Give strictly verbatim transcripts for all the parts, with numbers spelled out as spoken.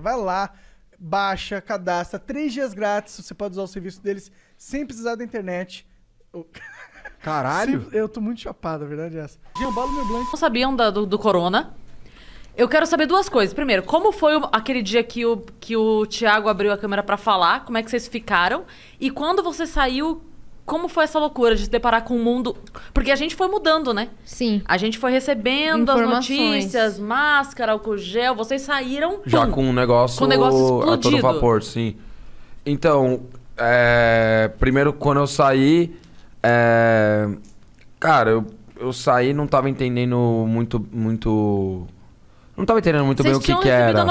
Vai lá, baixa, cadastra, três dias grátis, você pode usar o serviço deles sem precisar da internet. Caralho! Eu tô muito chapado, a verdade é essa. Não sabiam da, do, do corona. Eu quero saber duas coisas. Primeiro, como foi o, aquele dia que o, que o Thiago abriu a câmera pra falar? Como é que vocês ficaram? E quando você saiu, como foi essa loucura de se deparar com o mundo? Porque a gente foi mudando, né? Sim. A gente foi recebendo as notícias, máscara, álcool gel. Vocês saíram... Já pum, com um negócio... Com um negócio explodido. A todo vapor, sim. Então, é... primeiro, quando eu saí... É... Cara, eu, eu saí e não tava entendendo muito... muito... Não tava entendendo muito Vocês bem o que que era. Vocês tinham recebido a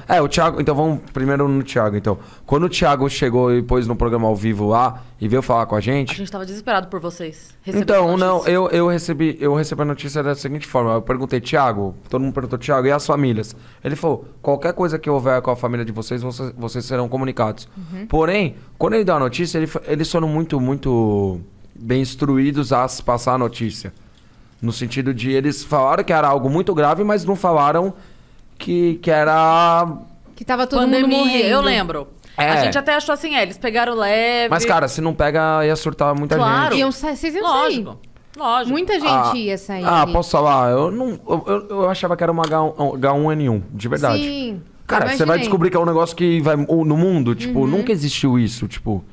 notícia. É, o Thiago... Então vamos primeiro no Thiago, então. Quando o Thiago chegou e pôs no programa ao vivo lá e veio falar com a gente... A gente tava desesperado por vocês. Então, não, eu, eu, recebi, eu recebi a notícia da seguinte forma. Eu perguntei, Thiago... Todo mundo perguntou, Thiago, e as famílias? Ele falou, qualquer coisa que houver com a família de vocês, vocês, vocês serão comunicados. Uhum. Porém, quando ele dá a notícia, ele, eles foram muito, muito bem instruídos a passar a notícia. No sentido de eles falaram que era algo muito grave, mas não falaram que, que era... Que tava todo mundo morrendo. Eu lembro. É. A gente até achou assim, é, eles pegaram leve... Mas, cara, se não pega, ia surtar muita claro. gente. Claro. Vocês iam Lógico. sair. Lógico. Muita gente ah, ia sair. Ah, posso falar? Eu, não, eu, eu achava que era uma H um N um, de verdade. Sim. Cara, você vai descobrir que é um negócio que vai... No mundo, tipo, uhum. nunca existiu isso, tipo...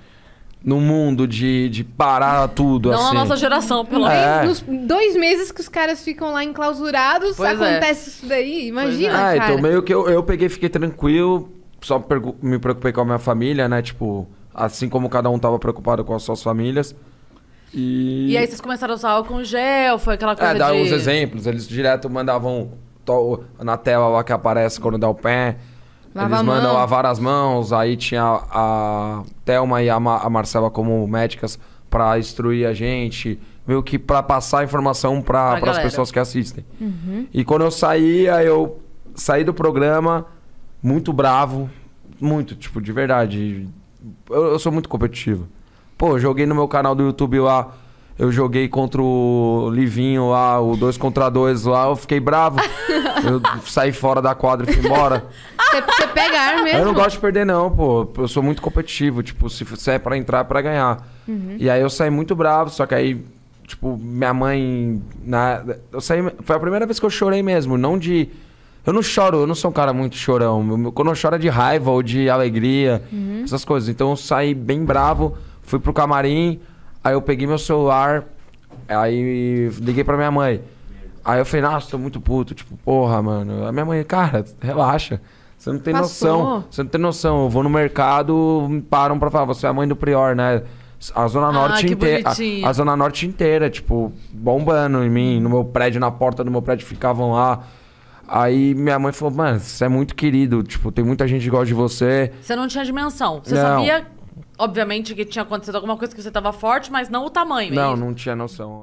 No mundo de, de parar tudo, não assim. Não na nossa geração, pelo menos. É. Nos dois meses que os caras ficam lá enclausurados, pois acontece é. isso daí. Imagina, é. É, cara. Então meio que eu, eu peguei, fiquei tranquilo. Só me preocupei com a minha família, né? Tipo, assim como cada um tava preocupado com as suas famílias. E, e aí vocês começaram a usar álcool gel, foi aquela coisa é, dar de... uns exemplos. Eles direto mandavam to... na tela lá que aparece quando dá o pé... Lava Eles mandam lavar as mãos, aí tinha a Thelma e a, Ma a Marcela como médicas pra instruir a gente, meio que pra passar informação pra, pra as pessoas que assistem. Uhum. E quando eu saía, eu saí do programa muito bravo, muito, tipo, de verdade. Eu, eu sou muito competitivo. Pô, eu joguei no meu canal do YouTube lá, eu joguei contra o Livinho lá, o dois contra dois lá, eu fiquei bravo. Eu saí fora da quadra e fui embora. Você pegar mesmo? Eu não gosto de perder, não, pô. Eu sou muito competitivo. Tipo, se, se é pra entrar, é pra ganhar. Uhum. E aí eu saí muito bravo, só que aí, tipo, minha mãe... Na... Eu saí... Foi a primeira vez que eu chorei mesmo, não de... Eu não choro, eu não sou um cara muito chorão. Quando eu choro é de raiva ou de alegria, uhum. essas coisas. Então eu saí bem bravo, fui pro camarim, aí eu peguei meu celular, aí liguei pra minha mãe. Aí eu falei, nossa, tô muito puto. Tipo, porra, mano. A minha mãe, cara, relaxa. Você não tem Passou. noção, você não tem noção. Eu vou no mercado, me param pra falar, você é a mãe do Prior, né? A Zona Norte ah, inteira. A, a Zona Norte inteira, tipo, bombando em mim, no meu prédio, na porta do meu prédio ficavam lá. Aí minha mãe falou, mano, você é muito querido, tipo, tem muita gente que gosta de você. Você não tinha dimensão. Você não. sabia, obviamente, que tinha acontecido alguma coisa que você tava forte, mas não o tamanho. Não, mesmo. não tinha noção.